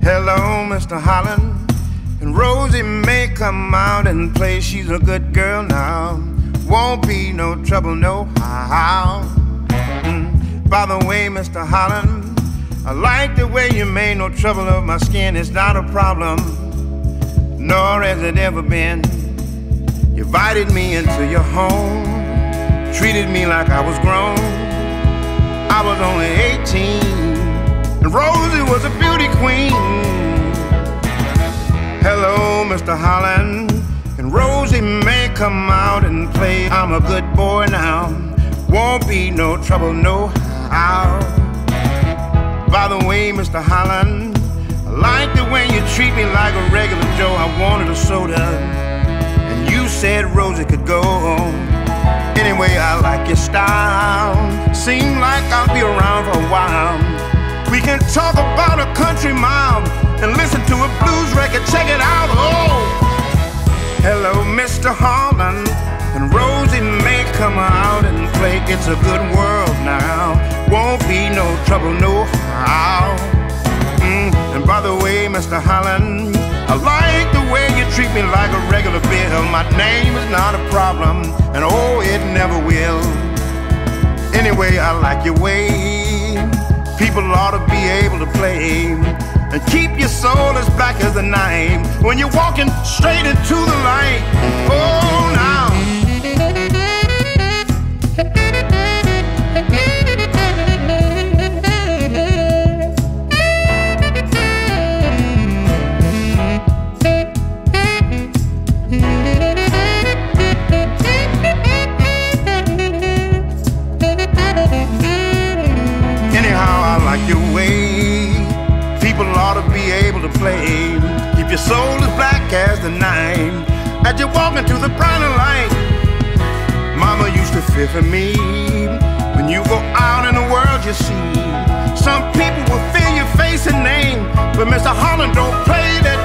Hello, Mr. Holland, and Rosie may come out and play. She's a good girl now, won't be no trouble, no how. By the way, Mr. Holland, I like the way you made no trouble of my skin. It's not a problem, nor has it ever been. You invited me into your home, treated me like I was grown. I was only 18, and Rosie was a beauty queen. Hello, Mr. Holland, and Rosie may come out and play. I'm a good boy now, won't be no trouble, no how. By the way, Mr. Holland, I like the way you treat me like a regular Joe. I wanted a soda, you said Rosie could go home. Anyway, I like your style, seem like I'll be around for a while. We can talk about a country mile and listen to a blues record, check it out, oh! Hello, Mr. Holland, and Rosie may come out and play. It's a good world now, won't be no trouble, no how. And by the way, Mr. Holland, I like the way you treat me like a regular bill. My name is not a problem, and oh, it never will. Anyway, I like your way. People ought to be able to play, and keep your soul as black as the night when you're walking straight into the light. Oh, now. Play. Keep your soul as black as the night as you walk into the brighter light. Mama used to fear for me. When you go out in the world, you see some people will fear your face and name, but Mr. Holland don't play that.